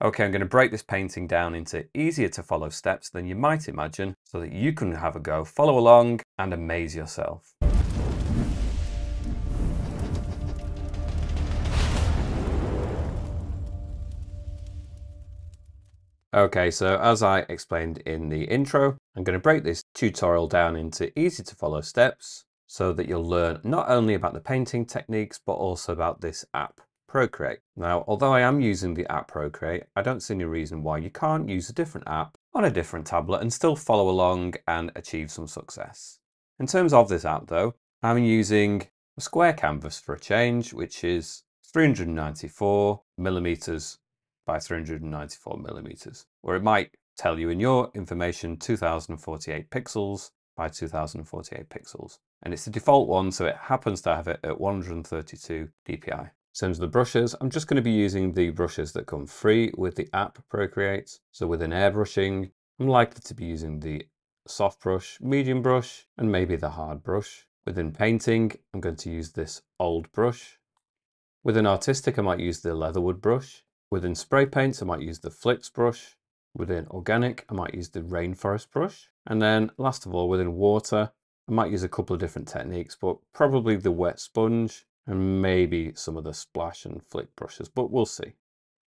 Okay, I'm going to break this painting down into easier to follow steps than you might imagine so that you can have a go, follow along and amaze yourself. Okay, so as I explained in the intro, I'm going to break this tutorial down into easy to follow steps so that you'll learn not only about the painting techniques, but also about this app, Procreate. Now, although I am using the app Procreate, I don't see any reason why you can't use a different app on a different tablet and still follow along and achieve some success. In terms of this app though, I'm using a square canvas for a change, which is 394 millimeters by 394 millimeters, or it might tell you in your information 2048 pixels by 2048 pixels. And it's the default one, so it happens to have it at 132 dpi. In terms of the brushes, I'm just going to be using the brushes that come free with the app Procreate. So within airbrushing, I'm likely to be using the soft brush, medium brush, and maybe the hard brush. Within painting, I'm going to use this old brush. Within artistic, I might use the Leatherwood brush. Within spray paints, I might use the Flicks brush. Within organic, I might use the rainforest brush. And then last of all, within water, I might use a couple of different techniques, but probably the wet sponge and maybe some of the splash and flick brushes, but we'll see.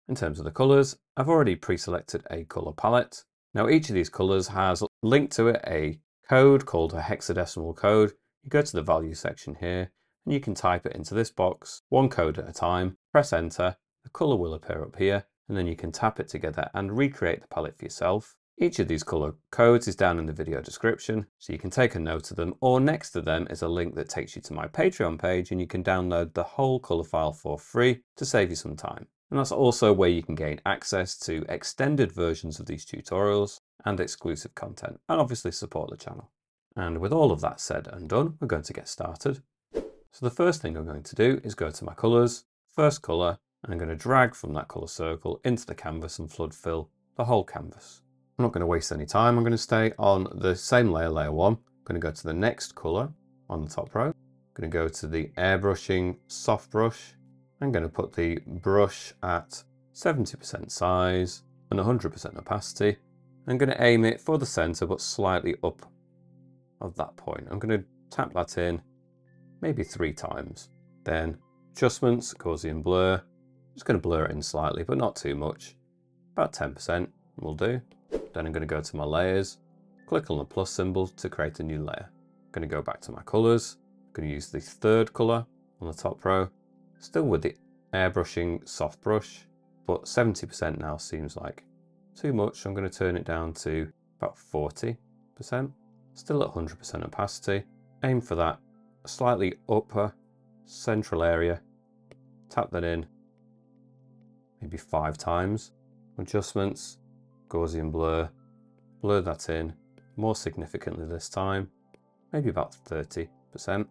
In terms of the colors, I've already pre-selected a color palette. Now each of these colors has linked to it a code called a hexadecimal code. You go to the value section here and you can type it into this box, one code at a time, press enter. The color will appear up here, and then you can tap it together and recreate the palette for yourself. Each of these color codes is down in the video description, so you can take a note of them, or next to them is a link that takes you to my Patreon page and you can download the whole color file for free to save you some time. And that's also where you can gain access to extended versions of these tutorials and exclusive content, and obviously support the channel. And with all of that said and done, we're going to get started. So the first thing I'm going to do is go to my colors, first color, and I'm going to drag from that colour circle into the canvas and flood fill the whole canvas. I'm not going to waste any time. I'm going to stay on the same layer, layer one. I'm going to go to the next colour on the top row. I'm going to go to the airbrushing soft brush. I'm going to put the brush at 70% size and 100% opacity. I'm going to aim it for the centre, but slightly up of that point. I'm going to tap that in maybe 3 times. Then adjustments, Gaussian blur. Just going to blur it in slightly, but not too much. About 10% will do. Then I'm going to go to my layers, click on the plus symbol to create a new layer. I'm going to go back to my colors. I'm going to use the third color on the top row, still with the airbrushing soft brush, but 70% now seems like too much. I'm going to turn it down to about 40%, still at 100% opacity. Aim for that slightly upper central area, tap that in. Maybe 5 times, adjustments, Gaussian blur, blur that in, more significantly this time, maybe about 30%. And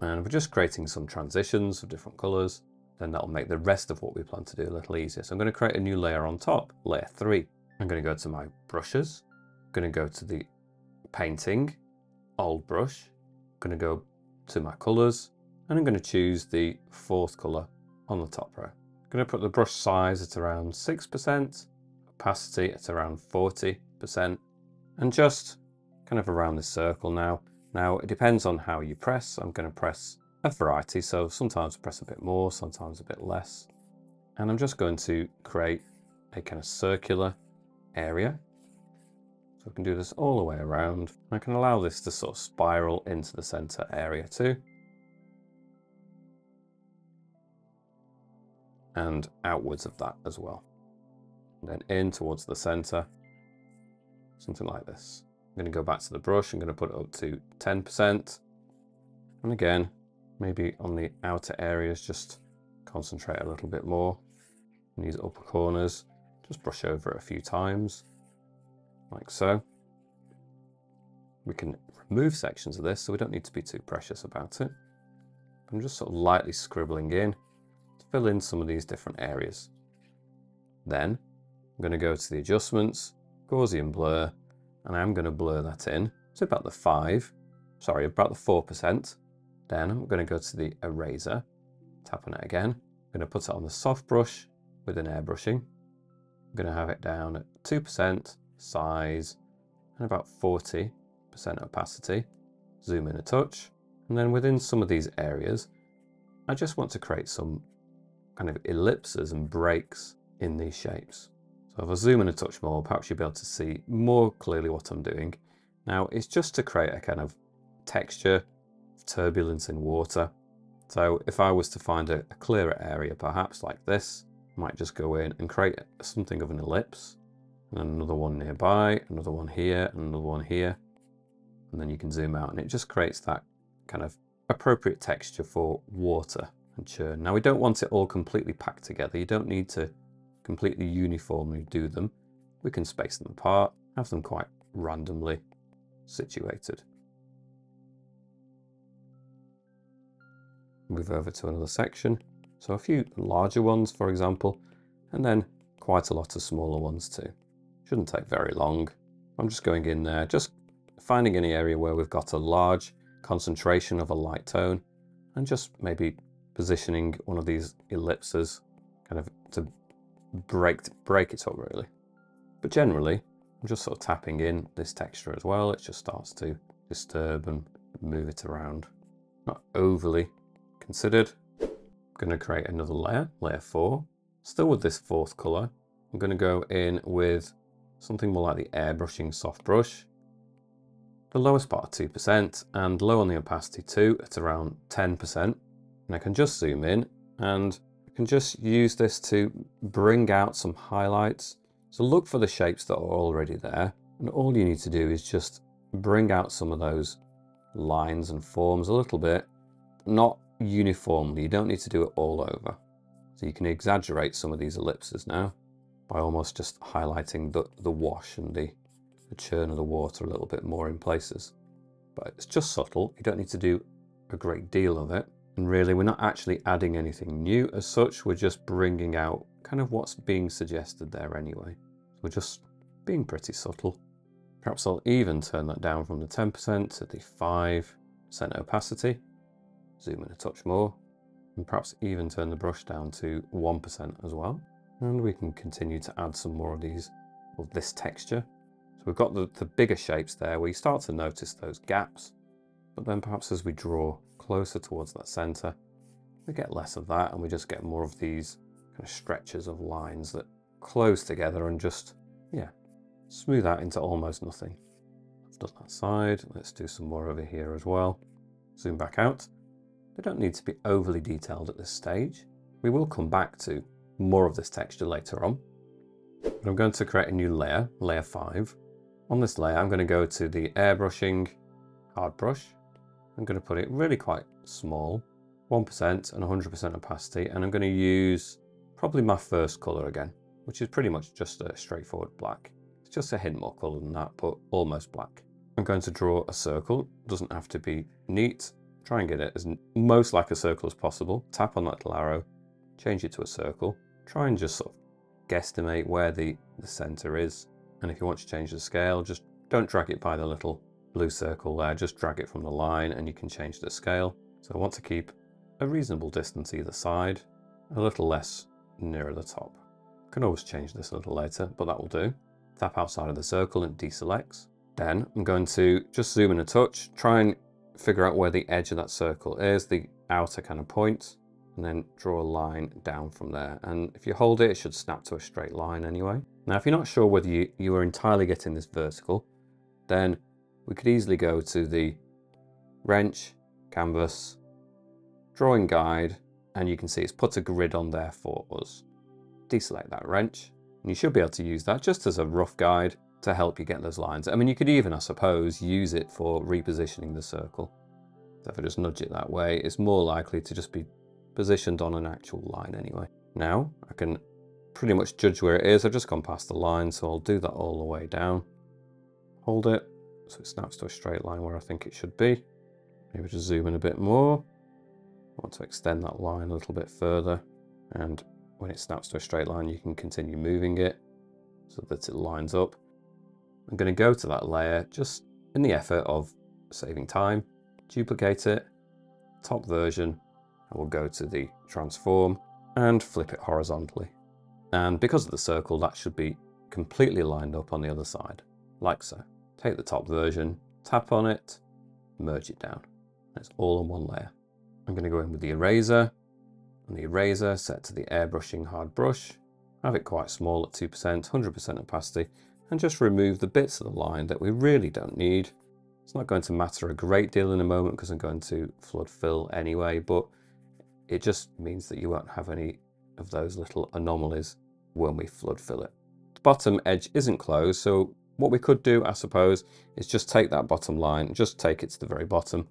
we're just creating some transitions of different colors, then that'll make the rest of what we plan to do a little easier. So I'm going to create a new layer on top, layer 3. I'm going to go to my brushes, I'm going to go to the painting, old brush, I'm going to go to my colors, and I'm going to choose the 4th color on the top row. I'm going to put the brush size at around 6%, opacity at around 40%, and just kind of around this circle now. Now it depends on how you press. I'm going to press a variety, so sometimes press a bit more, sometimes a bit less. And I'm just going to create a kind of circular area. So I can do this all the way around. I can allow this to sort of spiral into the center area too. And outwards of that as well. And then in towards the center, something like this. I'm going to go back to the brush. I'm going to put it up to 10%. And again, maybe on the outer areas, just concentrate a little bit more. In these upper corners, just brush over it a few times, like so. We can remove sections of this, so we don't need to be too precious about it. I'm just sort of lightly scribbling in. Fill in some of these different areas. Then I'm going to go to the adjustments, Gaussian blur, and I'm going to blur that in to about the 4%. Then I'm going to go to the eraser, tap on it again. I'm going to put it on the soft brush with an airbrushing. I'm going to have it down at 2% size and about 40% opacity. Zoom in a touch. And then within some of these areas, I just want to create some kind of ellipses and breaks in these shapes. So if I zoom in a touch more, perhaps you'll be able to see more clearly what I'm doing. Now it's just to create a kind of texture, turbulence in water. So if I was to find a clearer area, perhaps like this, I might just go in and create something of an ellipse, and then another one nearby, another one here, and another one here. And then you can zoom out and it just creates that kind of appropriate texture for water and churn. Now we don't want it all completely packed together. You don't need to completely uniformly do them. We can space them apart, have them quite randomly situated. Move over to another section. So a few larger ones, for example, and then quite a lot of smaller ones too. Shouldn't take very long. I'm just going in there, just finding any area where we've got a large concentration of a light tone, and just maybe positioning one of these ellipses kind of to break it up really. But generally, I'm just sort of tapping in this texture as well. It just starts to disturb and move it around. Not overly considered. I'm going to create another layer, layer 4. Still with this fourth colour, I'm going to go in with something more like the airbrushing soft brush. The lowest part at 2% and low on the opacity too at around 10%. And I can just zoom in and I can just use this to bring out some highlights. So look for the shapes that are already there, and all you need to do is just bring out some of those lines and forms a little bit, not uniformly. You don't need to do it all over. So you can exaggerate some of these ellipses now by almost just highlighting the wash and the churn of the water a little bit more in places. But it's just subtle. You don't need to do a great deal of it. And really, we're not actually adding anything new as such. We're just bringing out kind of what's being suggested there anyway. We're just being pretty subtle. Perhaps I'll even turn that down from the 10% to the 5% opacity. Zoom in a touch more. And perhaps even turn the brush down to 1% as well. And we can continue to add some more of these, of this texture. So we've got the bigger shapes there where you start to notice those gaps. But then perhaps as we draw closer towards that center, we get less of that and we just get more of these kind of stretches of lines that close together and just, yeah, smooth out into almost nothing. I've done that side. Let's do some more over here as well. Zoom back out. They don't need to be overly detailed at this stage. We will come back to more of this texture later on. But I'm going to create a new layer, layer 5. On this layer, I'm going to go to the airbrushing hard brush. I'm going to put it really quite small, 1% and 100% opacity, and I'm going to use probably my first colour again, which is pretty much just a straightforward black. It's just a hint more colour than that, but almost black. I'm going to draw a circle. It doesn't have to be neat. Try and get it as most like a circle as possible. Tap on that little arrow, change it to a circle. Try and just sort of guesstimate where the centre is. And if you want to change the scale, just don't drag it by the little blue circle there, just drag it from the line and you can change the scale. So I want to keep a reasonable distance either side, a little less nearer the top. Can always change this a little later, but that will do. Tap outside of the circle and deselects. Then I'm going to just zoom in a touch, try and figure out where the edge of that circle is, the outer kind of point, and then draw a line down from there. And if you hold it, it should snap to a straight line anyway. Now, if you're not sure whether you are entirely getting this vertical, then we could easily go to the wrench, canvas, drawing guide, and you can see it's put a grid on there for us. Deselect that wrench, and you should be able to use that just as a rough guide to help you get those lines. I mean, you could even, I suppose, use it for repositioning the circle. So if I just nudge it that way, it's more likely to just be positioned on an actual line anyway. Now, I can pretty much judge where it is. I've just gone past the line, so I'll do that all the way down. Hold it. So it snaps to a straight line where I think it should be. Maybe just zoom in a bit more. I want to extend that line a little bit further. And when it snaps to a straight line, you can continue moving it so that it lines up. I'm going to go to that layer just in the effort of saving time. Duplicate it, top version. I will go to the transform and flip it horizontally. And because of the circle, that should be completely lined up on the other side, like so. Take the top version, tap on it, merge it down. It's all on one layer. I'm going to go in with the eraser, and the eraser set to the airbrushing hard brush. Have it quite small at 2%, 100% opacity, and just remove the bits of the line that we really don't need. It's not going to matter a great deal in a moment because I'm going to flood fill anyway, but it just means that you won't have any of those little anomalies when we flood fill it. The bottom edge isn't closed, so what we could do, I suppose, is just take that bottom line, just take it to the very bottom.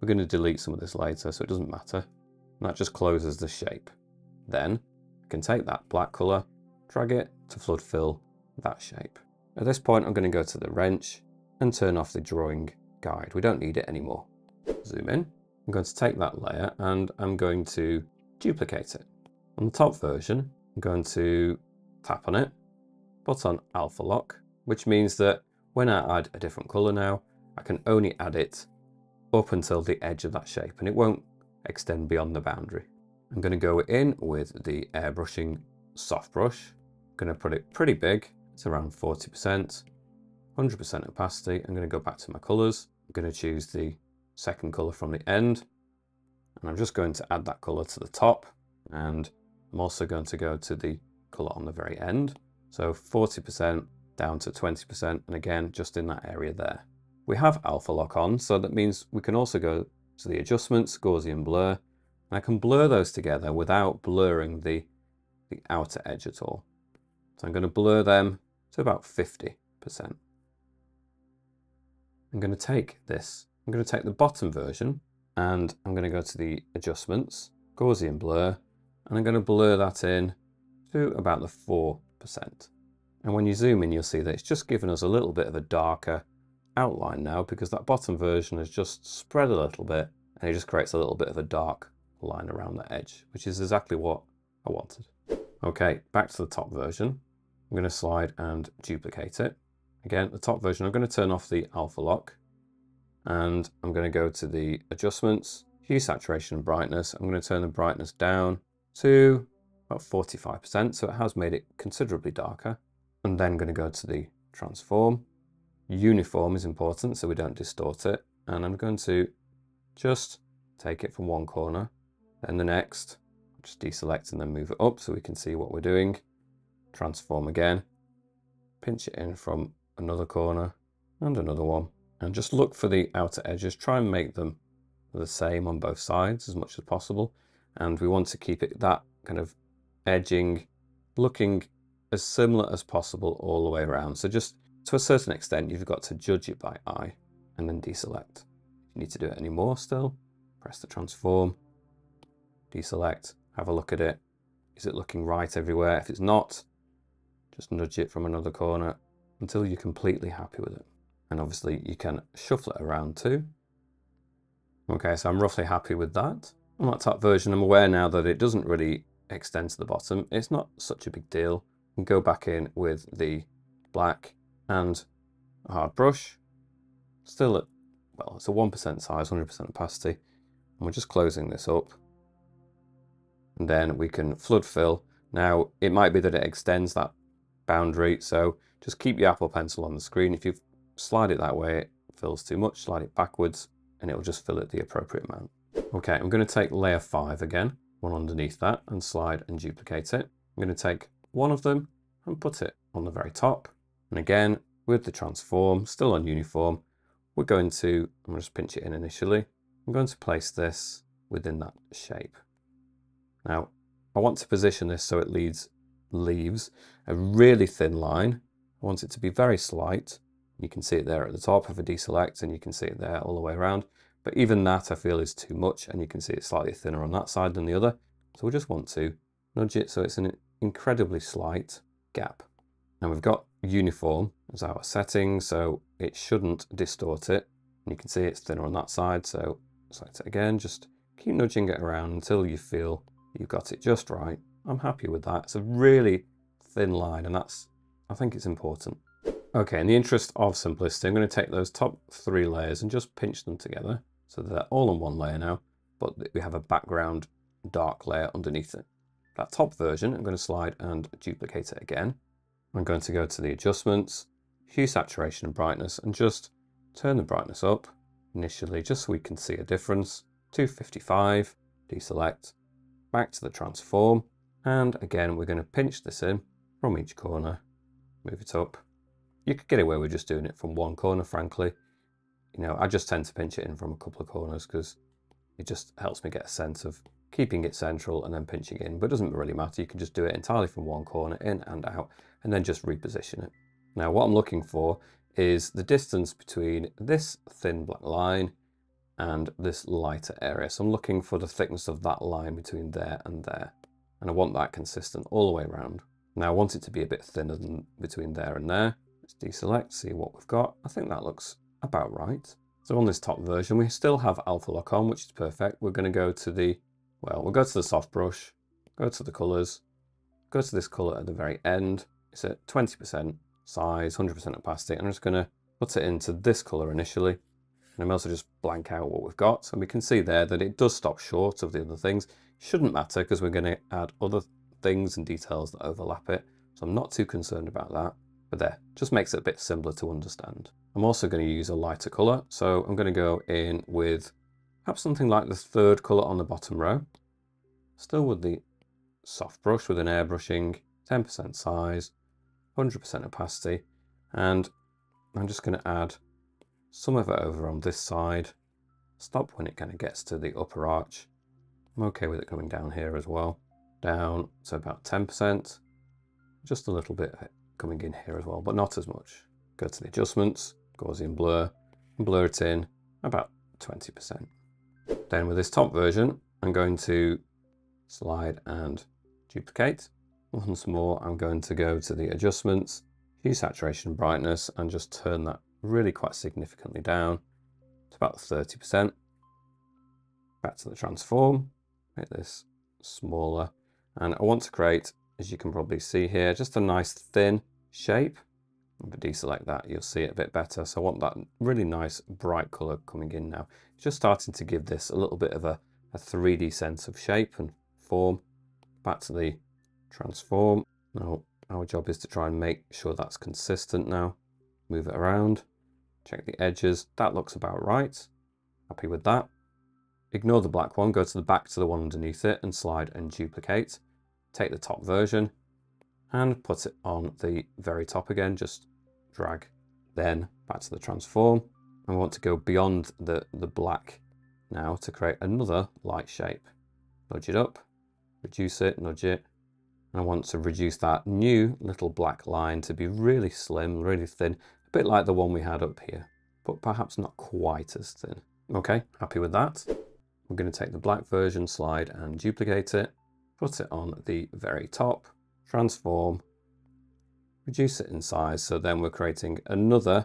We're going to delete some of this later, so it doesn't matter. And that just closes the shape. Then I can take that black colour, drag it to flood fill that shape. At this point, I'm going to go to the wrench and turn off the drawing guide. We don't need it anymore. Zoom in. I'm going to take that layer and I'm going to duplicate it. On the top version, I'm going to tap on it, put on Alpha Lock, which means that when I add a different colour now, I can only add it up until the edge of that shape and it won't extend beyond the boundary. I'm going to go in with the airbrushing soft brush. I'm going to put it pretty big. It's around 40%, 100% opacity. I'm going to go back to my colours. I'm going to choose the second colour from the end. And I'm just going to add that colour to the top. And I'm also going to go to the colour on the very end. So 40% down to 20%. And again, just in that area there. We have Alpha Lock on, so that means we can also go to the adjustments, Gaussian blur, and I can blur those together without blurring the outer edge at all. So I'm going to blur them to about 50%. I'm going to take the bottom version and I'm going to go to the adjustments, Gaussian blur, and I'm going to blur that in to about the 4%. And when you zoom in, you'll see that it's just given us a little bit of a darker outline now because that bottom version has just spread a little bit and it just creates a little bit of a dark line around that edge, which is exactly what I wanted. Okay, back to the top version. I'm going to slide and duplicate it. Again, the top version, I'm going to turn off the Alpha Lock and I'm going to go to the adjustments, hue, saturation, and brightness. I'm going to turn the brightness down to about 45%, so it has made it considerably darker. I'm then going to go to the transform. Uniform is important so we don't distort it, and I'm going to just take it from one corner then the next, just deselect and then move it up so we can see what we're doing. Transform again, pinch it in from another corner and another one, and just look for the outer edges, try and make them the same on both sides as much as possible, and we want to keep it that kind of edging looking as similar as possible all the way around. So just to a certain extent, you've got to judge it by eye and then deselect. If you need to do it anymore still, press the transform, deselect, have a look at it. Is it looking right everywhere? If it's not, just nudge it from another corner until you're completely happy with it. And obviously you can shuffle it around too. Okay, so I'm roughly happy with that. On that top version, I'm aware now that it doesn't really extend to the bottom. It's not such a big deal. You can go back in with the black and a hard brush, still at, well, it's a 1% size, 100% opacity, and we're just closing this up. And then we can flood fill. Now, it might be that it extends that boundary, so just keep your Apple Pencil on the screen. If you slide it that way, it fills too much, slide it backwards, and it'll just fill it the appropriate amount. Okay, I'm gonna take layer 5 again, one underneath that, and slide and duplicate it. I'm gonna take one of them and put it on the very top. And again, with the transform, still on uniform, we're going to, I'm going to just pinch it in initially. I'm going to place this within that shape. Now, I want to position this so it leaves a really thin line. I want it to be very slight. You can see it there at the top, have a deselect, and you can see it there all the way around. But even that I feel is too much, and you can see it's slightly thinner on that side than the other. So we just want to nudge it so it's an incredibly slight gap. Now we've got uniform as our setting, so it shouldn't distort it. And you can see it's thinner on that side, so select it again, just keep nudging it around until you feel you've got it just right. I'm happy with that. It's a really thin line, and that's, I think it's important. Okay, in the interest of simplicity, I'm going to take those top three layers and just pinch them together so they're all on one layer now, but we have a background dark layer underneath it. that top version, I'm going to slide and duplicate it again. I'm going to go to the adjustments, hue, saturation and brightness, and just turn the brightness up initially just so we can see a difference. 255, deselect, back to the transform, and again we're going to pinch this in from each corner, move it up. You could get away with just doing it from one corner, frankly. You know, I just tend to pinch it in from a couple of corners because it just helps me get a sense of keeping it central and then pinching it in, but it doesn't really matter. You can just do it entirely from one corner, in and out, and then just reposition it. Now what I'm looking for is the distance between this thin black line and this lighter area. So I'm looking for the thickness of that line between there and there, and I want that consistent all the way around. Now I want it to be a bit thinner than between there and there. Let's deselect, see what we've got. I think that looks about right. So on this top version, we still have Alpha Lock on, which is perfect. We're going to go to the, well, we'll go to the soft brush, go to the colors, go to this color at the very end. It's at 20% size, 100% opacity. And I'm just going to put it into this color initially. And I'm also just blank out what we've got. And we can see there that it does stop short of the other things. Shouldn't matter because we're going to add other things and details that overlap it. So I'm not too concerned about that. But there, just makes it a bit simpler to understand. I'm also going to use a lighter color. So I'm going to go in with perhaps something like the third color on the bottom row. Still with the soft brush with an airbrushing, 10% size, 100% opacity. And I'm just going to add some of it over on this side. Stop when it kind of gets to the upper arch. I'm okay with it coming down here as well. Down to about 10%. Just a little bit coming in here as well, but not as much. Go to the adjustments, Gaussian blur, and blur it in about 20%. Then with this top version, I'm going to slide and duplicate. Once more, I'm going to go to the adjustments, hue, saturation, brightness, and just turn that really quite significantly down to about 30%. Back to the transform, make this smaller. And I want to create, as you can probably see here, just a nice thin shape. If I deselect that, you'll see it a bit better. So I want that really nice bright color coming in now. It's just starting to give this a little bit of a 3D sense of shape and form. Back to the transform. Now our job is to try and make sure that's consistent now. Move it around, check the edges. That looks about right. Happy with that. Ignore the black one, go to the back to the one underneath it and slide and duplicate. Take the top version and put it on the very top again, just drag, then back to the transform. And we want to go beyond the black now to create another light shape. Nudge it up, reduce it, nudge it. And I want to reduce that new little black line to be really slim, really thin, a bit like the one we had up here, but perhaps not quite as thin. Okay, happy with that. I'm going to take the black version, slide and duplicate it, put it on the very top, transform, reduce it in size. So then we're creating another,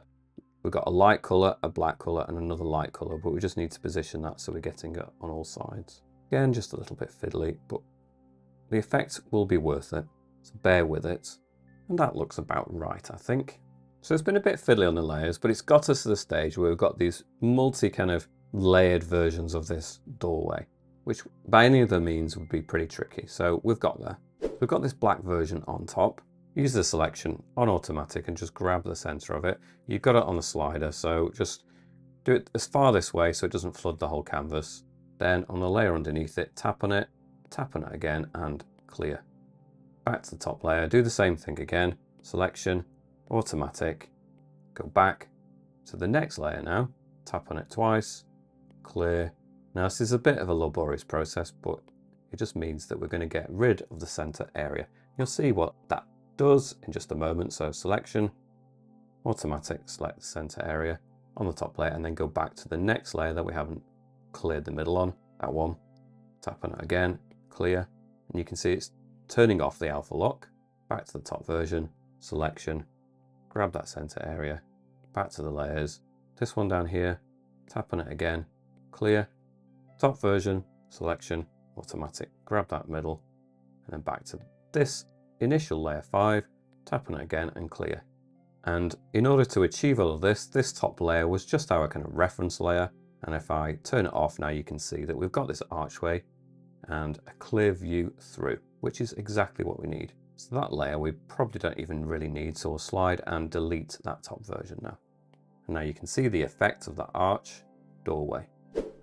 we've got a light color, a black color and another light color, but we just need to position that so we're getting it on all sides. Again, just a little bit fiddly, but the effect will be worth it, so bear with it. And that looks about right, I think. So it's been a bit fiddly on the layers, but it's got us to the stage where we've got these multi kind of layered versions of this doorway, which by any other means would be pretty tricky. So we've got there. We've got this black version on top. Use the selection on automatic and just grab the center of it. You've got it on the slider, so just do it as far this way so it doesn't flood the whole canvas. Then on the layer underneath it, tap on it again and clear. Back to the top layer, do the same thing again. Selection, automatic, go back to the next layer now, tap on it twice, clear. Now this is a bit of a laborious process, but it just means that we're going to get rid of the center area. You'll see what that does in just a moment. So selection, automatic, select the center area on the top layer, and then go back to the next layer that we haven't cleared the middle on, that one. Tap on it again, clear. And you can see it's turning off the Alpha Lock. Back to the top version, selection, grab that center area, back to the layers. This one down here, tap on it again, clear. Top version, selection, automatic, grab that middle, and then back to this initial layer 5, tap on it again and clear. And in order to achieve all of this, this top layer was just our kind of reference layer. And if I turn it off now, you can see that we've got this archway and a clear view through. which is exactly what we need. So that layer we probably don't even really need, so we'll slide and delete that top version now. And now you can see the effect of that arch doorway.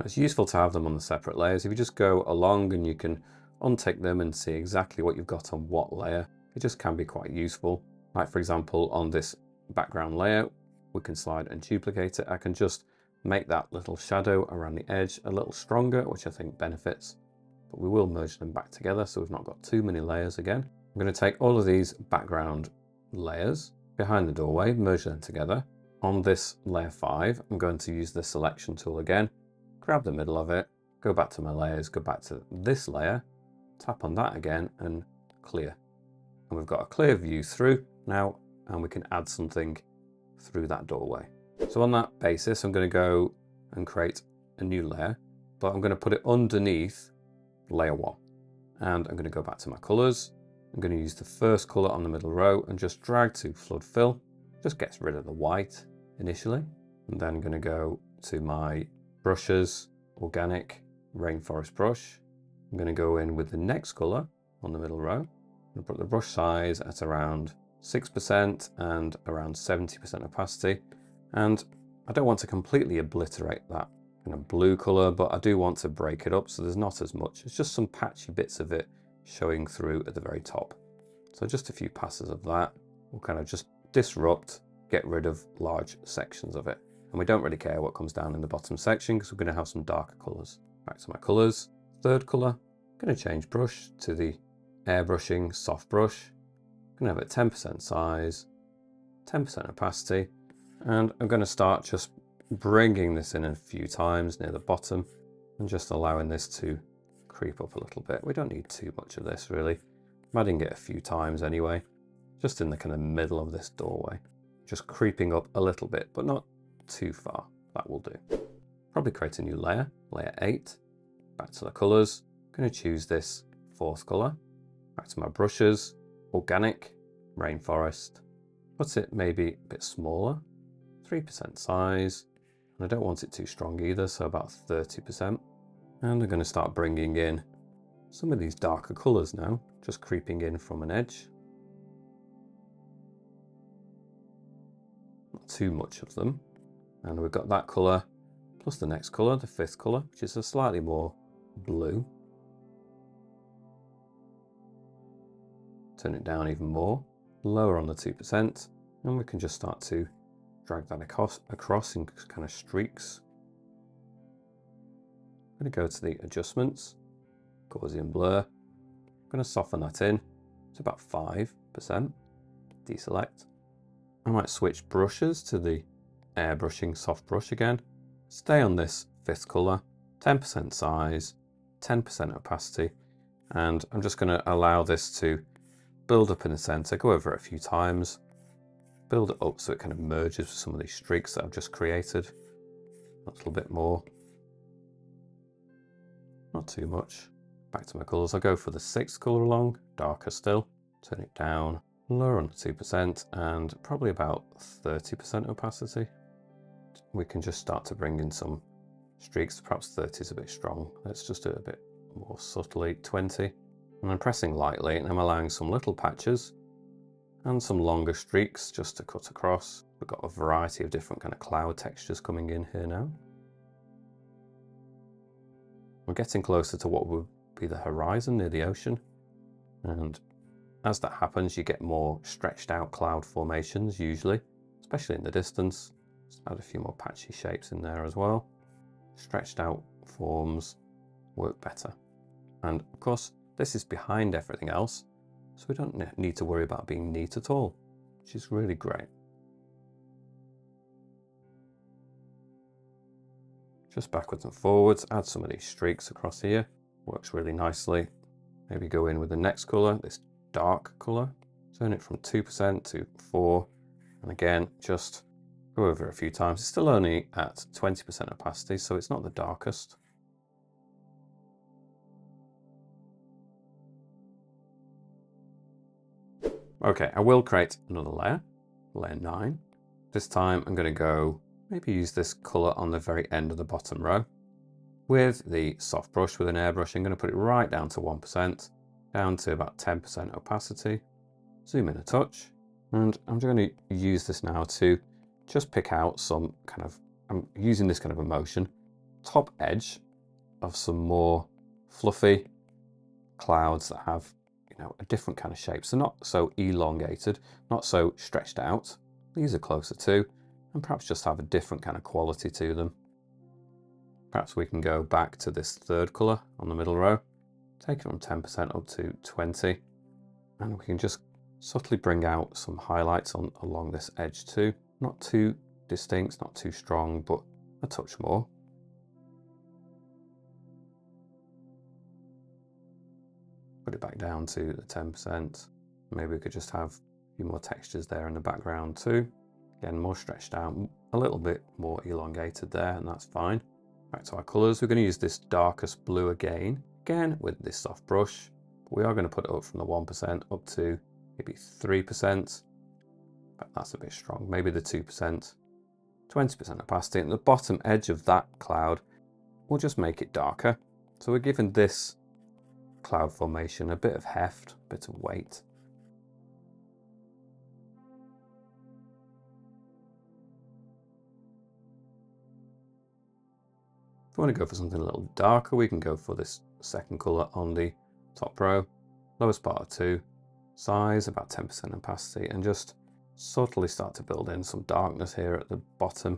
It's useful to have them on the separate layers. If you just go along and you can untick them and see exactly what you've got on what layer, it just can be quite useful. Like for example, on this background layer, we can slide and duplicate it. I can just make that little shadow around the edge a little stronger, which I think benefits, but we will merge them back together so we've not got too many layers again. I'm going to take all of these background layers behind the doorway, merge them together. On this layer 5, I'm going to use the selection tool again, grab the middle of it, go back to my layers, go back to this layer, tap on that again and clear. And we've got a clear view through now, and we can add something through that doorway. So on that basis, I'm going to go and create a new layer, but I'm going to put it underneath layer 1. And I'm going to go back to my colors. I'm going to use the first color on the middle row and just drag to flood fill. Just gets rid of the white initially. And then I'm going to go to my brushes, organic rainforest brush. I'm going to go in with the next color on the middle row and put the brush size at around 6% and around 70% opacity. And I don't want to completely obliterate that kind of blue color, but I do want to break it up so there's not as much. It's just some patchy bits of it showing through at the very top. So just a few passes of that will kind of just disrupt, get rid of large sections of it. And we don't really care what comes down in the bottom section because we're going to have some darker colors. Back to my colors, third color, I'm going to change brush to the airbrushing soft brush. I'm going to have it 10% size, 10% opacity. And I'm going to start just bringing this in a few times near the bottom and just allowing this to creep up a little bit. We don't need too much of this really. I'm adding it a few times anyway, just in the kind of middle of this doorway, just creeping up a little bit, but not too far. That will do. Probably create a new layer, layer 8, back to the colors. I'm going to choose this fourth color, back to my brushes, organic, rainforest, put it maybe a bit smaller. 3% size, and I don't want it too strong either, so about 30%. And I'm going to start bringing in some of these darker colors now, just creeping in from an edge. Not too much of them. And we've got that color plus the next color, the fifth color, which is a slightly more blue. Turn it down even more, lower on the 2%, and we can just start to drag that across in kind of streaks. I'm going to go to the adjustments, Gaussian blur. I'm going to soften that in to about 5%, deselect. I might switch brushes to the airbrushing soft brush again. Stay on this fifth color, 10% size, 10% opacity. And I'm just going to allow this to build up in the center, go over it a few times. Build it up so it kind of merges with some of these streaks that I've just created. A little bit more. Not too much. Back to my colors. I'll go for the sixth color along, darker still. Turn it down, lower on 2% and probably about 30% opacity. We can just start to bring in some streaks. Perhaps 30 is a bit strong. Let's just do it a bit more subtly, 20. And I'm pressing lightly and I'm allowing some little patches and some longer streaks just to cut across. We've got a variety of different kind of cloud textures coming in here now. We're getting closer to what would be the horizon near the ocean. And as that happens, you get more stretched out cloud formations usually, especially in the distance. Just add a few more patchy shapes in there as well. Stretched out forms work better. And of course, this is behind everything else. So we don't need to worry about being neat at all, which is really great. Just backwards and forwards, add some of these streaks across here. Works really nicely. Maybe go in with the next color, this dark color. Turn it from 2% to 4%. And again, just go over a few times. It's still only at 20% opacity, so it's not the darkest. Okay, I will create another layer, layer 9. This time I'm going to go, maybe use this color on the very end of the bottom row. With the soft brush, with an airbrush, I'm going to put it right down to 1%. down to about 10% opacity, zoom in a touch, and I'm going to use this now to just pick out some kind of, I'm using this kind of emotion, top edge of some more fluffy clouds that have, you know, a different kind of shape. So not so elongated, not so stretched out. These are closer to, and perhaps just have a different kind of quality to them. Perhaps we can go back to this third color on the middle row, take it from 10% up to 20, and we can just subtly bring out some highlights on along this edge too. Not too distinct, not too strong, but a touch more. Put it back down to the 10%. Maybe we could just have a few more textures there in the background too. Again, more stretched out, a little bit more elongated there, and that's fine. Back to our colors. We're going to use this darkest blue again with this soft brush. We are going to put it up from the 1% up to maybe 3%. But that's a bit strong. Maybe the 2%, 20% opacity, and the bottom edge of that cloud will just make it darker. So we're giving this cloud formation a bit of heft, a bit of weight. If we want to go for something a little darker, we can go for this second color on the top row, lowest part of 2, size about 10% opacity, and just subtly start to build in some darkness here at the bottom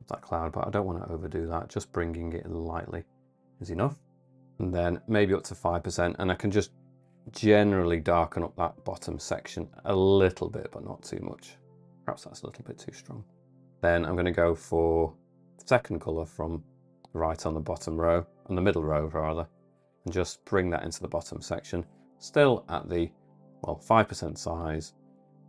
of that cloud, but I don't want to overdo that. Just bringing it in lightly is enough. And then maybe up to 5%, and I can just generally darken up that bottom section a little bit, but not too much. Perhaps that's a little bit too strong. Then I'm going to go for the second color from right on the bottom row, on the middle row rather, and just bring that into the bottom section, still at the, well, 5% size,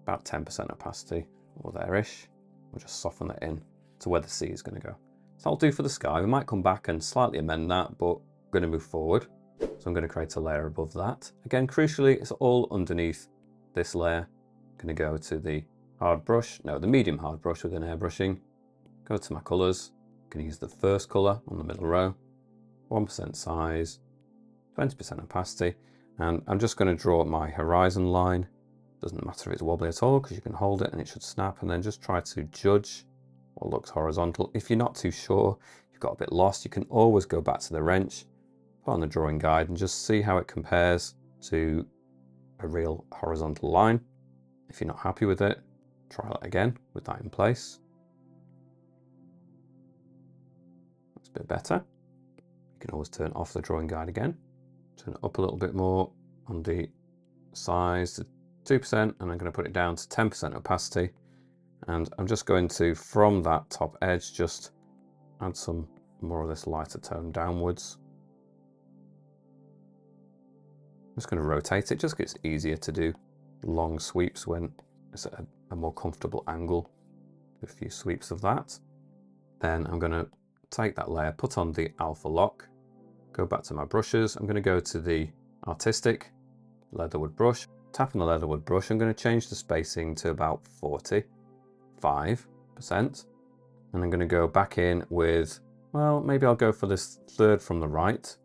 about 10% opacity, or there-ish. We'll just soften that in to where the sea is going to go. So that'll do for the sky. We might come back and slightly amend that, but I'm going to move forward. So I'm going to create a layer above that. Again, crucially, it's all underneath this layer. I'm going to go to the hard brush, no, the medium hard brush within airbrushing. Go to my colors. I'm going to use the first color on the middle row, 1% size, 20% opacity, and I'm just going to draw my horizon line. Doesn't matter if it's wobbly at all, because you can hold it and it should snap, and then just try to judge what looks horizontal. If you're not too sure, you've got a bit lost, you can always go back to the wrench, put on the drawing guide, and just see how it compares to a real horizontal line. If you're not happy with it, try that again with that in place. That's a bit better. You can always turn off the drawing guide again. Turn it up a little bit more on the size, 2%, and I'm going to put it down to 10% opacity, and I'm just going to, from that top edge, just add some more of this lighter tone downwards. I'm just going to rotate it, just because it's easier to do long sweeps when it's at a more comfortable angle. A few sweeps of that. Then I'm going to take that layer, put on the Alpha Lock, go back to my brushes. I'm going to go to the artistic Leatherwood brush. Tap on the Leatherwood brush, I'm going to change the spacing to about 45%. And I'm going to go back in with, well, maybe I'll go for this third from the right.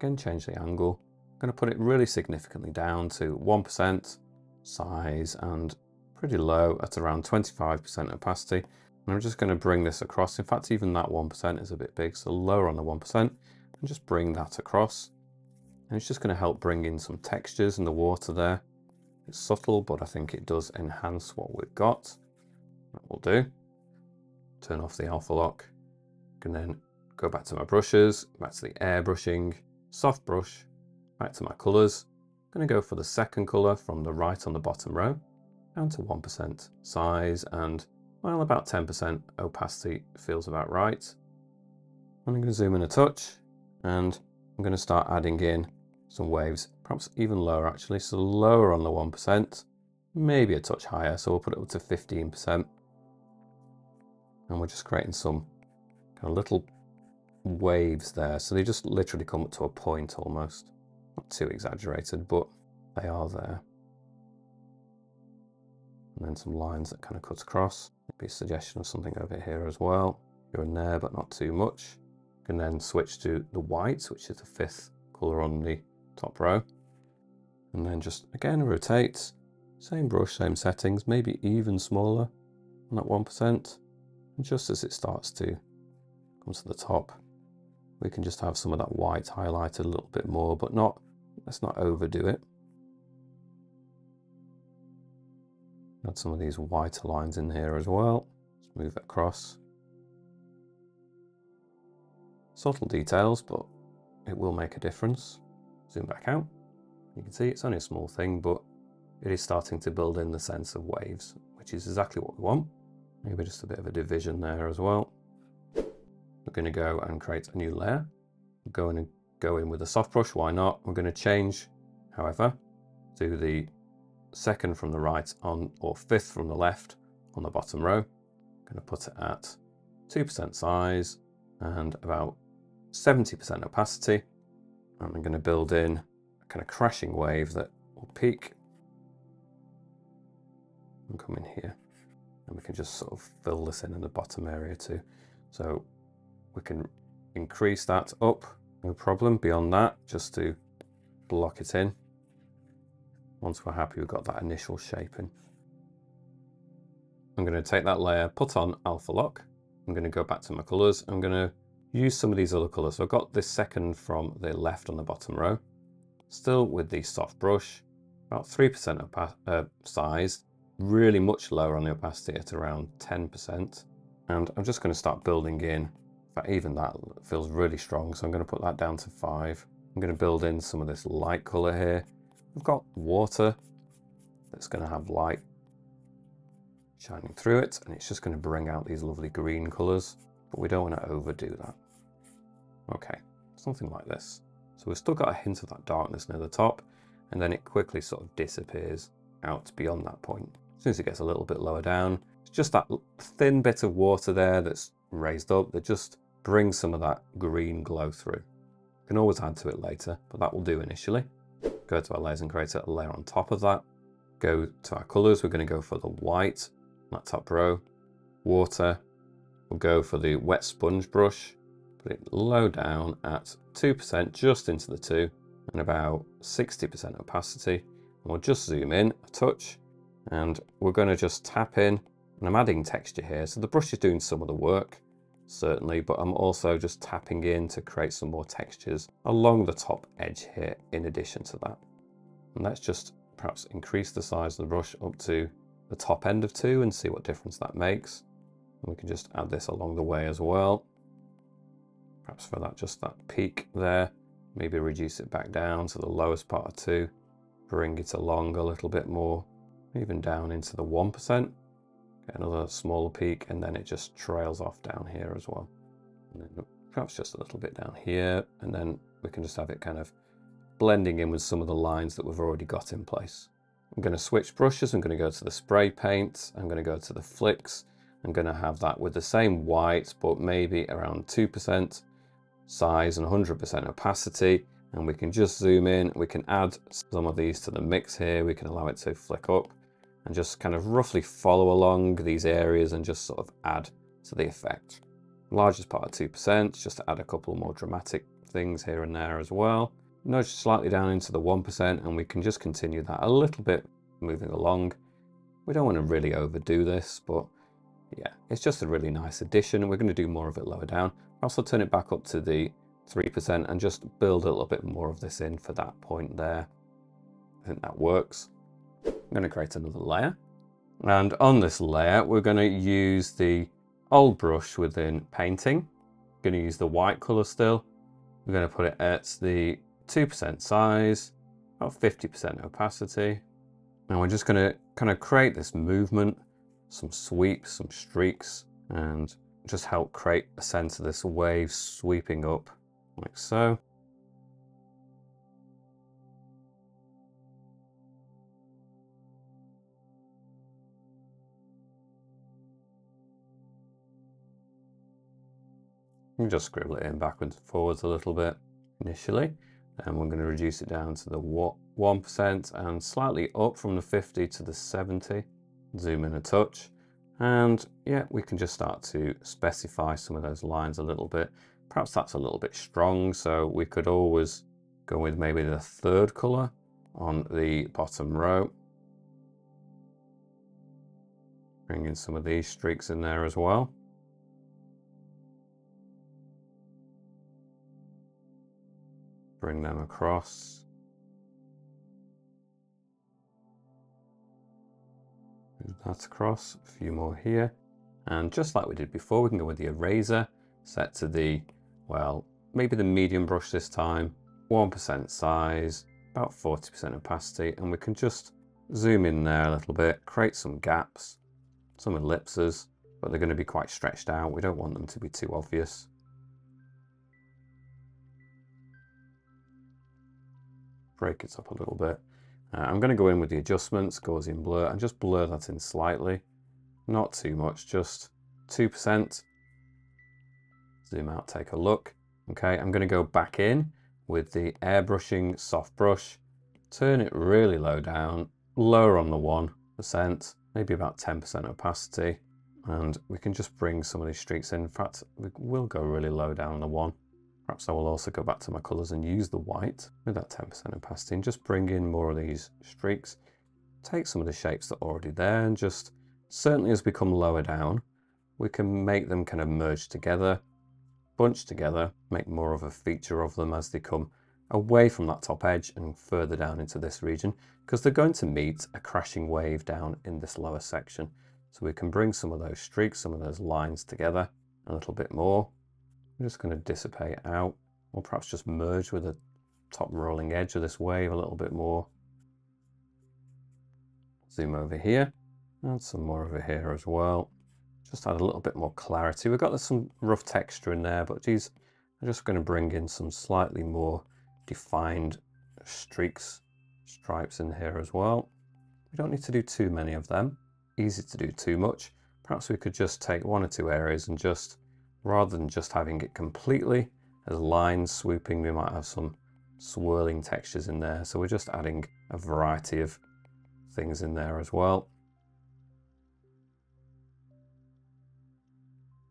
Again, change the angle. I'm going to put it really significantly down to 1% size and pretty low at around 25% opacity. And I'm just going to bring this across. In fact, even that 1% is a bit big, so lower on the 1%. And just bring that across. And it's just going to help bring in some textures in the water there. It's subtle, but I think it does enhance what we've got. That will do. Turn off the Alpha Lock. Can then go back to my brushes, back to the airbrushing, soft brush, back to my colors. I'm going to go for the second color from the right on the bottom row, down to 1% size and, well, about 10% opacity feels about right. And I'm going to zoom in a touch, and I'm going to start adding in some waves, perhaps even lower actually, so lower on the 1%, maybe a touch higher, so we'll put it up to 15%. And we're just creating some kind of little waves there, so they just literally come up to a point almost. Not too exaggerated, but they are there. And then some lines that kind of cut across. Maybe a suggestion of something over here as well, here and there, but not too much. And then switch to the white, which is the fifth color on the top row, and then just again rotate, same brush, same settings, maybe even smaller on that 1%. And just as it starts to come to the top, we can just have some of that white highlighted a little bit more, but not, let's not overdo it. Add some of these whiter lines in here as well. Just move it across. Subtle details, but it will make a difference. Zoom back out. You can see it's only a small thing, but it is starting to build in the sense of waves, which is exactly what we want. Maybe just a bit of a division there as well. We're going to go and create a new layer. We're going to go in with a soft brush, why not? We're going to change, however, to the second from the right on, or fifth from the left on the bottom row. I'm going to put it at 2% size and about 70% opacity. And I'm going to build in a kind of crashing wave that will peak and come in here. And we can just sort of fill this in the bottom area too. So we can increase that up, no problem, beyond that, just to block it in. Once we're happy we've got that initial shaping, I'm going to take that layer, put on Alpha Lock. I'm going to go back to my colours. I'm going to use some of these other colours. So I've got this second from the left on the bottom row. Still with the soft brush, about 3% size, really much lower on the opacity at around 10%. And I'm just going to start building in. But even that feels really strong, so I'm going to put that down to 5. I'm going to build in some of this light colour here. We've got water that's going to have light shining through it, and it's just going to bring out these lovely green colours, but we don't want to overdo that. Okay, something like this. So we've still got a hint of that darkness near the top, and then it quickly sort of disappears out beyond that point. As soon as it gets a little bit lower down, it's just that thin bit of water there that's raised up that just bring some of that green glow through. You can always add to it later, but that will do initially. Go to our layers and create a layer on top of that. Go to our colours. We're going to go for the white, that top row. Water. We'll go for the wet sponge brush. Put it low down at 2%, just into the 2, and about 60% opacity. And we'll just zoom in a touch, and we're going to just tap in. And I'm adding texture here, so the brush is doing some of the work, certainly, but I'm also just tapping in to create some more textures along the top edge here in addition to that. And let's just perhaps increase the size of the brush up to the top end of 2 and see what difference that makes. And we can just add this along the way as well. Perhaps for that, just that peak there, maybe reduce it back down to the lowest part of 2, bring it along a little bit more, even down into the 1%. Another smaller peak, and then it just trails off down here as well, and then perhaps just a little bit down here, and then we can just have it kind of blending in with some of the lines that we've already got in place. I'm going to switch brushes. I'm going to go to the spray paint. I'm going to go to the flicks. I'm going to have that with the same white, but maybe around 2% size and 100% opacity, and we can just zoom in. We can add some of these to the mix here. We can allow it to flick up and just kind of roughly follow along these areas and just sort of add to the effect. Largest part of 2%, just to add a couple more dramatic things here and there as well. Nudge slightly down into the 1%, and we can just continue that a little bit moving along. We don't want to really overdo this, but yeah, it's just a really nice addition, and we're going to do more of it lower down. Also turn it back up to the 3% and just build a little bit more of this in for that point there. I think that works. I'm going to create another layer, and on this layer we're going to use the old brush within painting. I'm going to use the white colour still. We're going to put it at the 2% size, about 50% opacity, and we're just going to kind of create this movement, some sweeps, some streaks, and just help create a sense of this wave sweeping up like so. Just scribble it in backwards and forwards a little bit initially, and we're going to reduce it down to the 1% and slightly up from the 50 to the 70. Zoom in a touch, and yeah, we can just start to specify some of those lines a little bit. Perhaps that's a little bit strong, so we could always go with maybe the 3rd colour on the bottom row. Bring in some of these streaks in there as well. Bring them across. Move that across, a few more here. And just like we did before, we can go with the eraser, set to the, well, maybe the medium brush this time, 1% size, about 40% opacity, and we can just zoom in there a little bit, create some gaps, some ellipses, but they're going to be quite stretched out. We don't want them to be too obvious. Break it up a little bit. I'm going to go in with the adjustments, Gaussian blur, and just blur that in slightly. Not too much, just 2%. Zoom out, take a look. Okay, I'm going to go back in with the airbrushing soft brush, turn it really low down, lower on the 1%, maybe about 10% opacity, and we can just bring some of these streaks in. In fact, we will go really low down on the 1. Perhaps I will also go back to my colours and use the white with that 10% opacity and just bring in more of these streaks. Take some of the shapes that are already there and just, certainly as we come lower down, we can make them kind of merge together, bunch together, make more of a feature of them as they come away from that top edge and further down into this region, because they're going to meet a crashing wave down in this lower section. So we can bring some of those streaks, some of those lines together a little bit more. I'm just going to dissipate out, or perhaps just merge with the top rolling edge of this wave a little bit more. Zoom over here, and some more over here as well. Just add a little bit more clarity. We've got some rough texture in there, but geez, I'm just going to bring in some slightly more defined streaks, stripes in here as well. We don't need to do too many of them. Easy to do too much. Perhaps we could just take one or two areas and just, rather than just having it completely as lines swooping, we might have some swirling textures in there. So we're just adding a variety of things in there as well.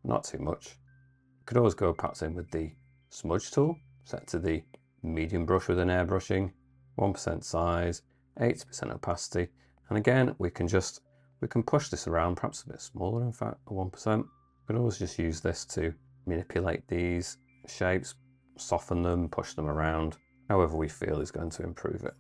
Not too much. You could always go perhaps in with the smudge tool, set to the medium brush with an airbrushing, 1% size, 80% opacity. And again, we can push this around, perhaps a bit smaller, in fact, 1%. You could always just use this to manipulate these shapes, soften them, push them around, however we feel is going to improve it.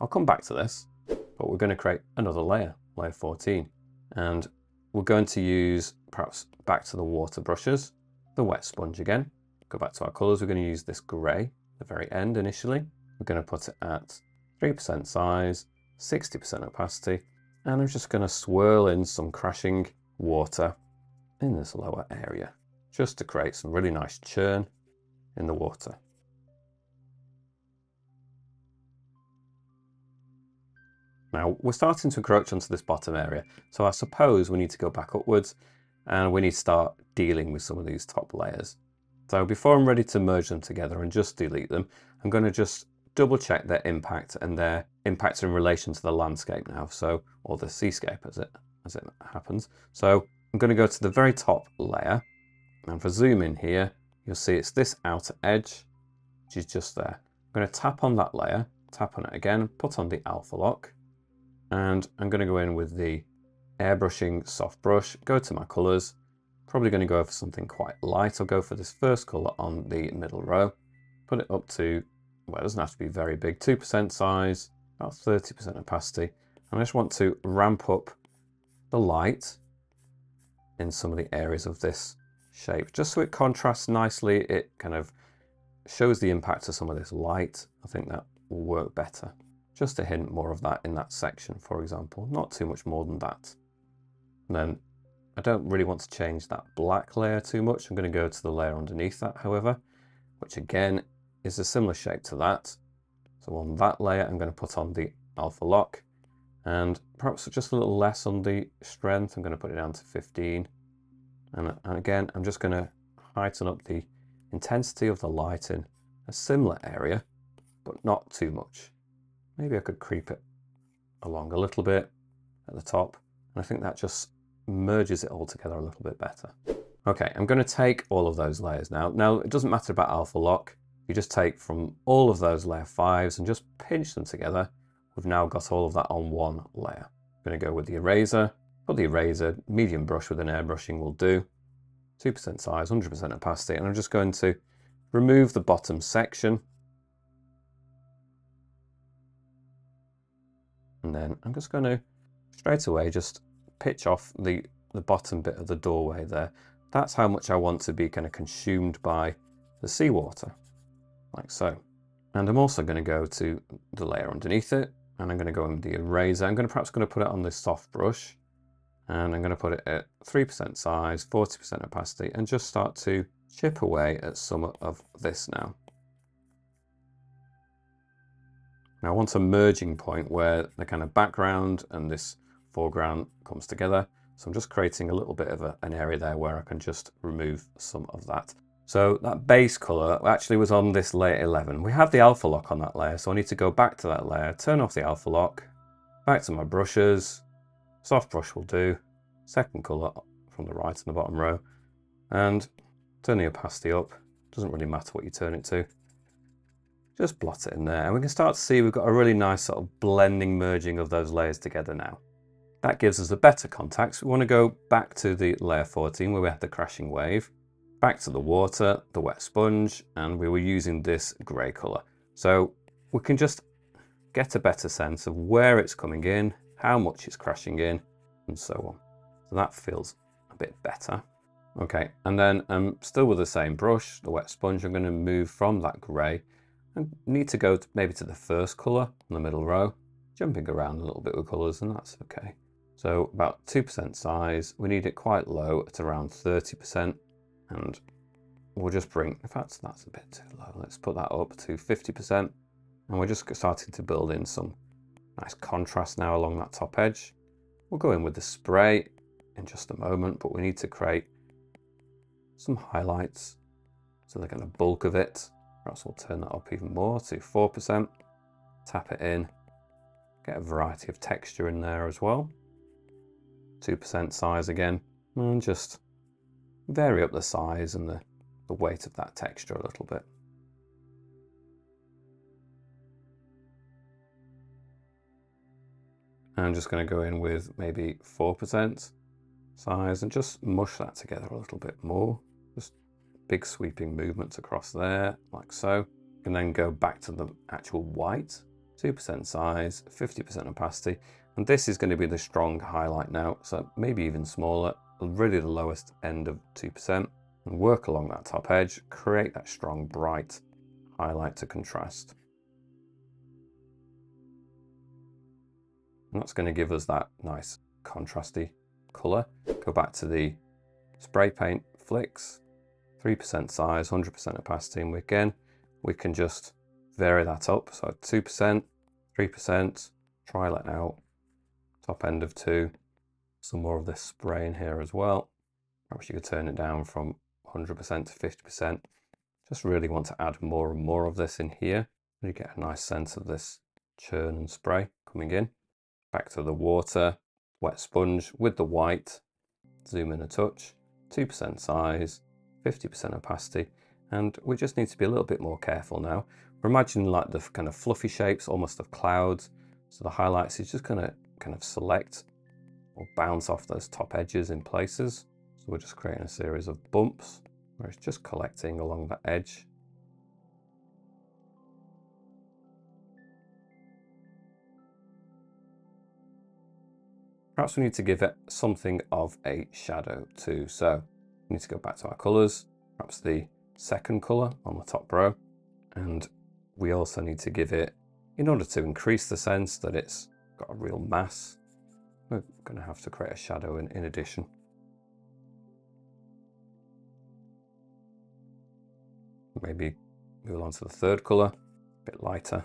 I'll come back to this, but we're going to create another layer, layer 14. And we're going to use, perhaps back to the water brushes, the wet sponge again. Go back to our colours. We're going to use this grey, the very end initially. We're going to put it at 3% size, 60% opacity. And I'm just going to swirl in some crashing water in this lower area, just to create some really nice churn in the water. Now we're starting to encroach onto this bottom area, so I suppose we need to go back upwards and we need to start dealing with some of these top layers. So before I'm ready to merge them together and just delete them, I'm going to just double check their impact and their impact in relation to the landscape now, so, or the seascape as it happens. So I'm going to go to the very top layer, and for zoom in here, you'll see it's this outer edge, which is just there. I'm going to tap on that layer, tap on it again, put on the Alpha Lock, and I'm going to go in with the airbrushing soft brush, go to my colours, probably going to go for something quite light. I'll go for this first colour on the middle row, put it up to, well, it doesn't have to be very big, 2% size, about 30% opacity. And I just want to ramp up the light in some of the areas of this shape, just so it contrasts nicely. It kind of shows the impact of some of this light. I think that will work better. Just a hint more of that in that section, for example, not too much more than that. And then I don't really want to change that black layer too much. I'm going to go to the layer underneath that, however, which again is a similar shape to that. So on that layer, I'm going to put on the Alpha Lock, and perhaps just a little less on the strength. I'm going to put it down to 15. And again, I'm just going to heighten up the intensity of the light in a similar area, but not too much. Maybe I could creep it along a little bit at the top, and I think that just merges it all together a little bit better. Okay, I'm going to take all of those layers now. Now, it doesn't matter about Alpha Lock. You just take from all of those layer 5s and just pinch them together. We've now got all of that on one layer. I'm going to go with the eraser. Put the eraser, medium brush with an airbrushing will do. 2% size, 100% opacity, and I'm just going to remove the bottom section. And then I'm just going to straight away just pitch off the bottom bit of the doorway there. That's how much I want to be kind of consumed by the seawater, like so. And I'm also going to go to the layer underneath it, and I'm going to go in with the eraser. I'm going to put it on the soft brush, and I'm going to put it at 3% size, 40% opacity, and just start to chip away at some of this now. Now I want a merging point where the kind of background and this foreground comes together. So I'm just creating a little bit of an area there where I can just remove some of that. So that base color actually was on this layer 11. We have the alpha lock on that layer, so I need to go back to that layer, turn off the alpha lock, back to my brushes, soft brush will do, second color from the right in the bottom row, and turn the opacity up. Doesn't really matter what you turn it to. Just blot it in there, and we can start to see we've got a really nice sort of blending, merging of those layers together now. That gives us the better contacts. We want to go back to the layer 14 where we had the crashing wave, back to the water, the wet sponge, and we were using this grey colour. So we can just get a better sense of where it's coming in, how much it's crashing in, and so on. So that feels a bit better. Okay, and then still with the same brush, the wet sponge, I'm going to move from that grey. I need to go maybe to the first colour in the middle row, jumping around a little bit with colours, and that's okay. So about 2% size, we need it quite low at around 30%, and we'll just bring, in fact that's a bit too low, let's put that up to 50%, and we're just starting to build in some nice contrast now along that top edge. We'll go in with the spray in just a moment, but we need to create some highlights, so they're going to bulk of it. Perhaps we'll turn that up even more to 4%, tap it in, get a variety of texture in there as well. 2% size again, and just vary up the size and the weight of that texture a little bit. And I'm just going to go in with maybe 4% size and just mush that together a little bit more. Just big sweeping movements across there, like so. And then go back to the actual white, 2% size, 50% opacity. And this is going to be the strong highlight now, so maybe even smaller, really the lowest end of 2%. And work along that top edge, create that strong, bright highlight to contrast. And that's going to give us that nice contrasty color. Go back to the spray paint flicks. 3% size, 100% opacity, and again, we can just vary that up. So 2%, 3%, try letting out, top end of 2, some more of this spray in here as well. Perhaps you could turn it down from 100% to 50%. Just really want to add more and more of this in here. You get a nice sense of this churn and spray coming in. Back to the water, wet sponge with the white, zoom in a touch, 2% size, 50% opacity, and we just need to be a little bit more careful now. We're imagining like the kind of fluffy shapes almost of clouds, so the highlights is just going to kind of select or bounce off those top edges in places. So we're just creating a series of bumps where it's just collecting along that edge. Perhaps we need to give it something of a shadow too, so we need to go back to our colours, perhaps the second colour on the top row, and we also need to give it, in order to increase the sense that it's got a real mass, we're going to have to create a shadow in addition. Maybe move on to the third colour, a bit lighter.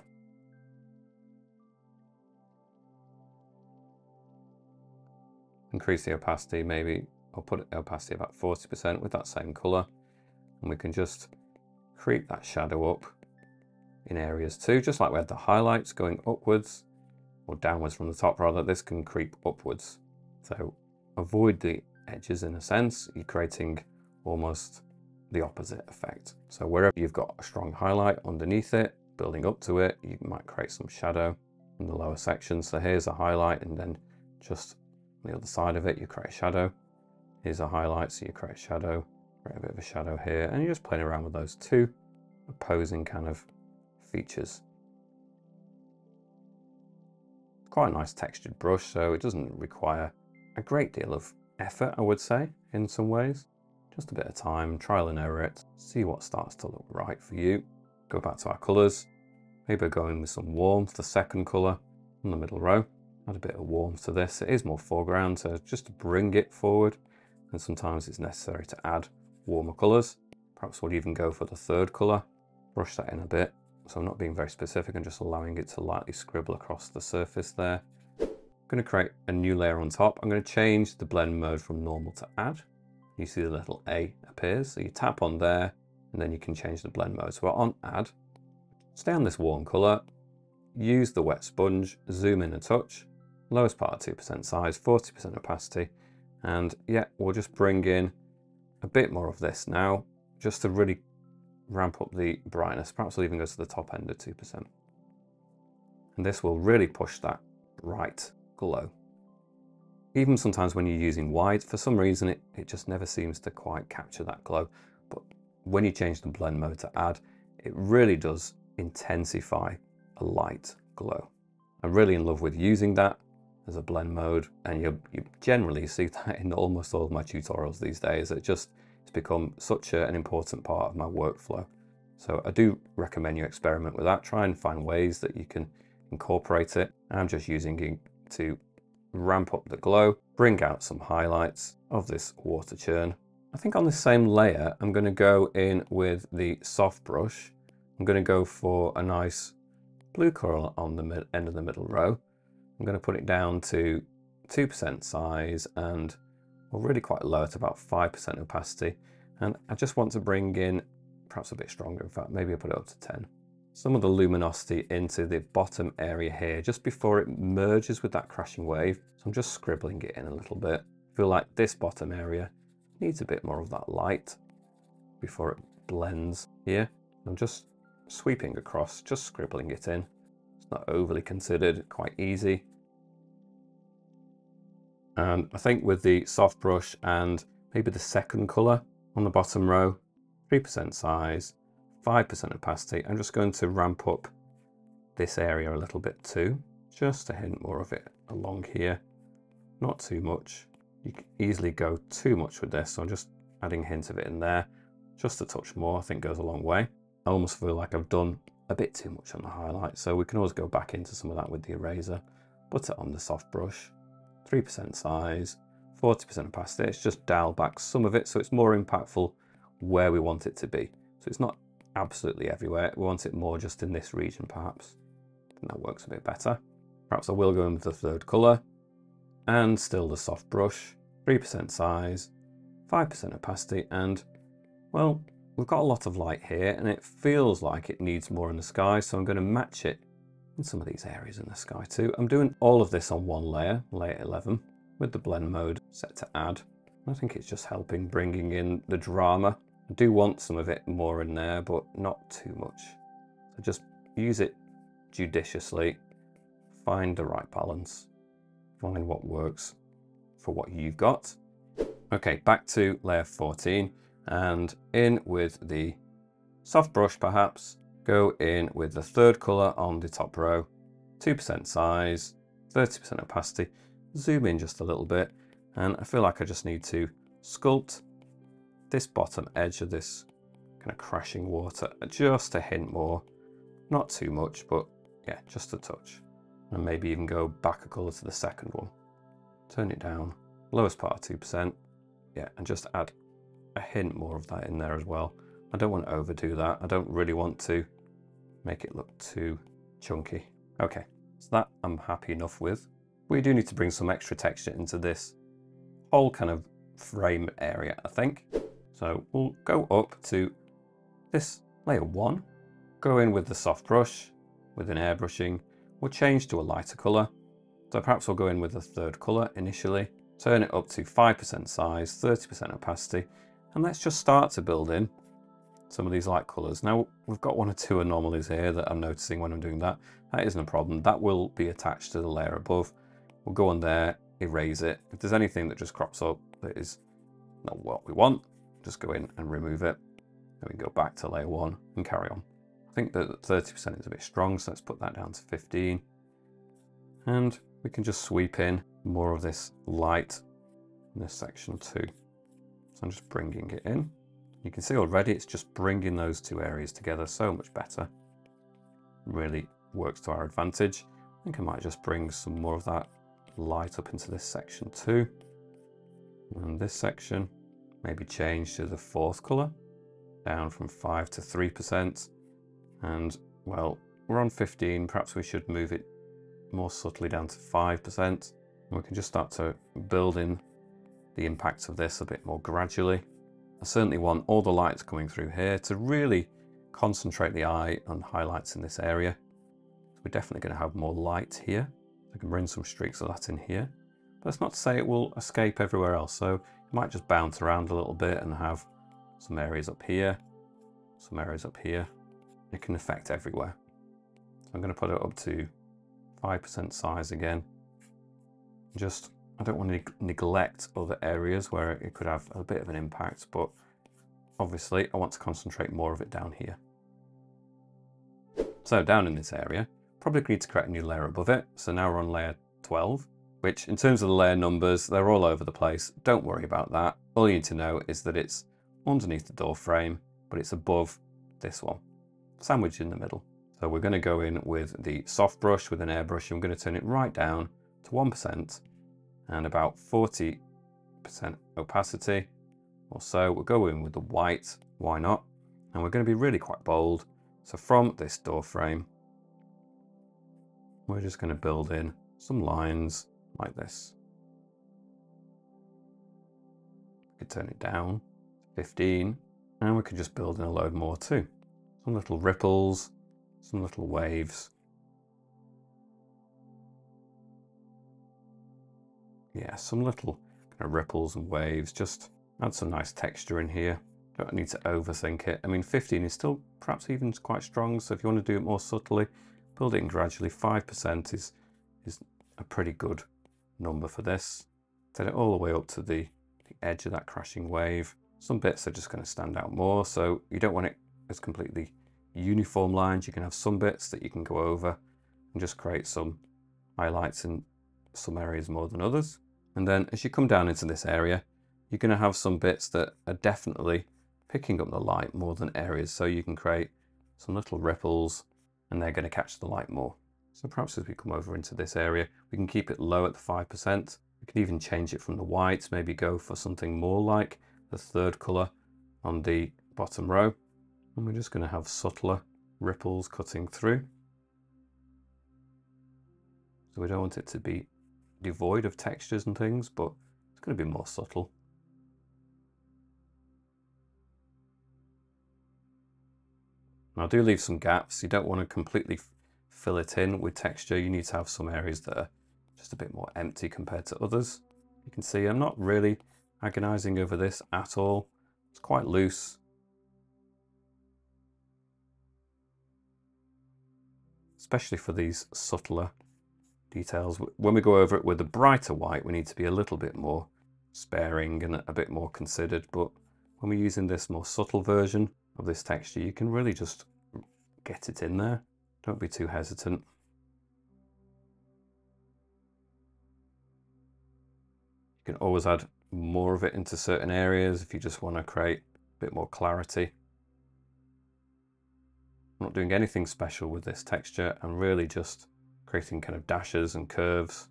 Increase the opacity maybe. I'll put the opacity about 40% with that same colour, and we can just creep that shadow up in areas too, just like we had the highlights going upwards, or downwards from the top rather, this can creep upwards. So avoid the edges in a sense, you're creating almost the opposite effect. So wherever you've got a strong highlight underneath it, building up to it, you might create some shadow in the lower section. So here's a highlight, and then just on the other side of it, you create a shadow. Here's a highlight, so you create a shadow, create a bit of a shadow here, and you're just playing around with those two opposing kind of features. Quite a nice textured brush, so it doesn't require a great deal of effort, I would say, in some ways. Just a bit of time, trial and error it, see what starts to look right for you. Go back to our colours, maybe go in with some warmth, the second colour in the middle row. Add a bit of warmth to this. It is more foreground, so just to bring it forward, and sometimes it's necessary to add warmer colours. Perhaps we'll even go for the third colour, brush that in a bit. So I'm not being very specific, I'm just allowing it to lightly scribble across the surface there. I'm going to create a new layer on top. I'm going to change the blend mode from normal to add. You see the little A appears, so you tap on there, and then you can change the blend mode. So we're on add, stay on this warm colour, use the wet sponge, zoom in a touch, lowest part 2% size, 40% opacity, and yeah, we'll just bring in a bit more of this now, just to really ramp up the brightness. Perhaps we'll even go to the top end of 2%. And this will really push that bright glow. Even sometimes when you're using wide, for some reason it just never seems to quite capture that glow. But when you change the blend mode to add, it really does intensify a light glow. I'm really in love with using that as a blend mode, and you generally see that in almost all of my tutorials these days. It's become such an important part of my workflow. So I do recommend you experiment with that. Try and find ways that you can incorporate it. I'm just using it to ramp up the glow, bring out some highlights of this water churn. I think on the same layer, I'm going to go in with the soft brush. I'm going to go for a nice blue colour on the end of the middle row. I'm going to put it down to 2% size and really quite low at about 5% opacity, and I just want to bring in perhaps a bit stronger. In fact, maybe I put it up to 10. Some of the luminosity into the bottom area here just before it merges with that crashing wave. So I'm just scribbling it in a little bit. I feel like this bottom area needs a bit more of that light before it blends here. I'm just sweeping across, just scribbling it in. It's not overly considered, quite easy. And I think with the soft brush and maybe the second colour on the bottom row, 3% size, 5% opacity, I'm just going to ramp up this area a little bit too, just a hint more of it along here, not too much. You can easily go too much with this, so I'm just adding a hint of it in there, just a touch more, I think goes a long way. I almost feel like I've done a bit too much on the highlight, so we can always go back into some of that with the eraser, put it on the soft brush. 3% size, 40% opacity. It's just dial back some of it so it's more impactful where we want it to be. So it's not absolutely everywhere. We want it more just in this region perhaps. And that works a bit better. Perhaps I will go in with the third colour and still the soft brush. 3% size, 5% opacity, and well, we've got a lot of light here and it feels like it needs more in the sky, so I'm going to match it in some of these areas in the sky too. I'm doing all of this on one layer, layer 11, with the blend mode set to add. I think it's just helping bringing in the drama. I do want some of it more in there, but not too much. So just use it judiciously, find the right balance, find what works for what you've got. Okay, back to layer 14 and in with the soft brush perhaps. Go in with the third colour on the top row, 2% size, 30% opacity, zoom in just a little bit, and I feel like I just need to sculpt this bottom edge of this kind of crashing water, just a hint more, not too much, but yeah, just a touch. And maybe even go back a colour to the second one, turn it down, lowest part of 2%, yeah, and just add a hint more of that in there as well. I don't want to overdo that, I don't really want to make it look too chunky. Okay, so that I'm happy enough with. We do need to bring some extra texture into this whole kind of frame area, I think. So we'll go up to this layer 1, go in with the soft brush, with an airbrushing, we'll change to a lighter colour. So perhaps we'll go in with the third colour initially, turn it up to 5% size, 30% opacity, And let's just start to build in some of these light colours. Now, we've got one or two anomalies here that I'm noticing when I'm doing that. That isn't a problem. That will be attached to the layer above. We'll go on there, erase it. If there's anything that just crops up that is not what we want, just go in and remove it. Then we can go back to layer one and carry on. I think that 30% is a bit strong, so let's put that down to 15. And we can just sweep in more of this light in this section too. So I'm just bringing it in. You can see already it's just bringing those two areas together so much better. Really works to our advantage. I think I might just bring some more of that light up into this section too. And this section, maybe change to the fourth color, down from 5% to 3%. And well, we're on 15, perhaps we should move it more subtly down to 5%. And we can just start to build in the impact of this a bit more gradually. I certainly want all the lights coming through here to really concentrate the eye on highlights in this area. So we're definitely going to have more light here. I can bring some streaks of that in here. But that's not to say it will escape everywhere else. So it might just bounce around a little bit and have some areas up here, some areas up here. It can affect everywhere. So I'm going to put it up to 5% size again. Just, I don't want to neglect other areas where it could have a bit of an impact, but obviously I want to concentrate more of it down here. So down in this area, probably need to create a new layer above it. So now we're on layer 12, which in terms of the layer numbers, they're all over the place. Don't worry about that. All you need to know is that it's underneath the door frame, but it's above this one, sandwiched in the middle. So we're going to go in with the soft brush, with an airbrush, and we're going to turn it right down to 1%. And about 40% opacity or so. We'll go in with the white, why not? And we're going to be really quite bold. So from this door frame, we're just going to build in some lines like this. We could turn it down to 15, and we could just build in a load more too. Some little ripples, some little waves. Yeah, some little kind of ripples and waves, just add some nice texture in here. Don't need to overthink it. I mean, 15 is still perhaps even quite strong, so if you want to do it more subtly, build it in gradually. 5% is a pretty good number for this. Take it all the way up to the edge of that crashing wave. Some bits are just going to stand out more, so you don't want it as completely uniform lines. You can have some bits that you can go over and just create some highlights in some areas more than others. And then as you come down into this area, you're going to have some bits that are definitely picking up the light more than areas. So you can create some little ripples and they're going to catch the light more. So perhaps as we come over into this area, we can keep it low at the 5%. We can even change it from the whites, maybe go for something more like the third color on the bottom row. And we're just going to have subtler ripples cutting through. So we don't want it to be devoid of textures and things, but it's going to be more subtle. Now, do leave some gaps. You don't want to completely fill it in with texture. You need to have some areas that are just a bit more empty compared to others. You can see I'm not really agonizing over this at all. It's quite loose. Especially for these subtler details. When we go over it with a brighter white, we need to be a little bit more sparing and a bit more considered. But when we're using this more subtle version of this texture, you can really just get it in there. Don't be too hesitant. You can always add more of it into certain areas if you just want to create a bit more clarity. I'm not doing anything special with this texture. I'm really just creating kind of dashes and curves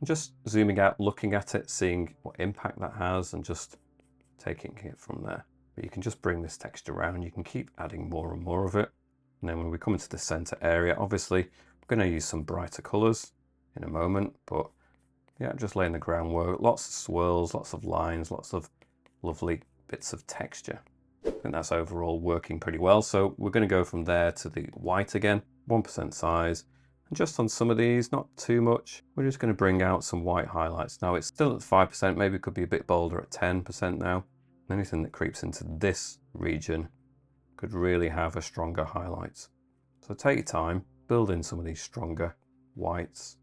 and just zooming out, looking at it, seeing what impact that has and just taking it from there. But you can just bring this texture around. You can keep adding more and more of it. And then when we come into the center area, obviously we're going to use some brighter colors in a moment, but yeah, just laying the groundwork, lots of swirls, lots of lines, lots of lovely bits of texture. I think that's overall working pretty well. So we're going to go from there to the white again, 1% size. Just on some of these, not too much. We're just going to bring out some white highlights. Now it's still at 5%, maybe it could be a bit bolder at 10% now. anything that creeps into this region could really have a stronger highlight. So take your time, build in some of these stronger whites.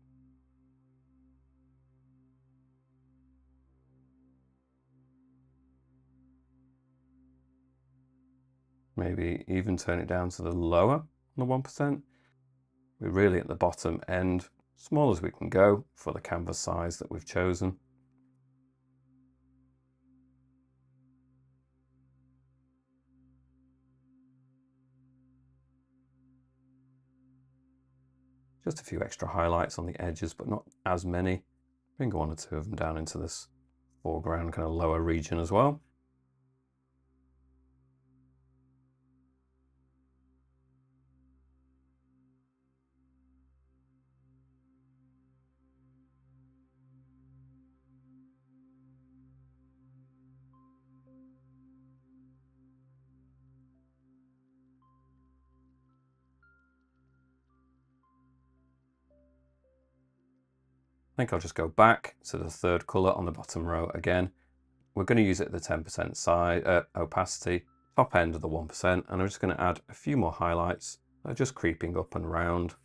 Maybe even turn it down to the lower, the 1%. We're really at the bottom end, small as we can go for the canvas size that we've chosen. Just a few extra highlights on the edges, but not as many. Bring one or two of them down into this foreground, kind of lower region as well. I think I'll just go back to the third color on the bottom row again. We're going to use it at the 10% side opacity, top end of the 1%, and I'm just going to add a few more highlights that are just creeping up and round.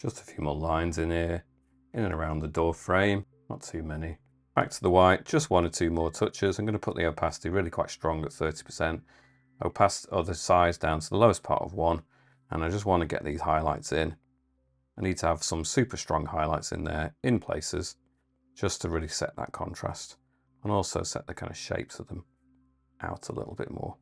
Just a few more lines in here, in and around the door frame, not too many. Back to the white, just one or two more touches. I'm going to put the opacity really quite strong at 30%. Opacity, or the size, down to the lowest part of 1. And I just want to get these highlights in. I need to have some super strong highlights in there, in places, just to really set that contrast. And also set the kind of shapes of them out a little bit more.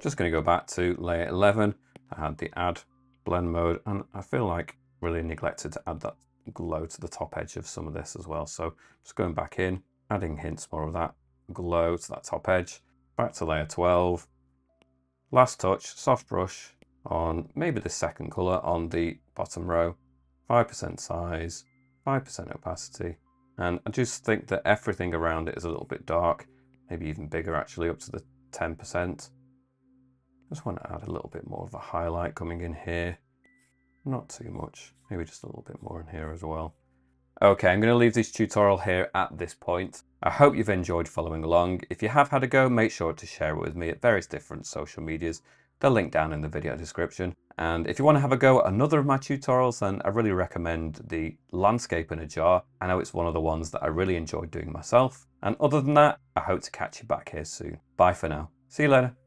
Just going to go back to layer 11. I had the add blend mode, and I feel like really neglected to add that glow to the top edge of some of this as well. So just going back in, adding hints more of that glow to that top edge. Back to layer 12. Last touch, soft brush on maybe the second color on the bottom row. 5% size, 5% opacity. And I just think that everything around it is a little bit dark, maybe even bigger actually, up to the 10%. Just want to add a little bit more of a highlight coming in here. Not too much, maybe just a little bit more in here as well. Okay, I'm going to leave this tutorial here at this point. I hope you've enjoyed following along. If you have had a go, make sure to share it with me at various different social medias. They're linked down in the video description. And if you want to have a go at another of my tutorials, then I really recommend the landscape in a jar. I know it's one of the ones that I really enjoyed doing myself. And other than that, I hope to catch you back here soon. Bye for now. See you later.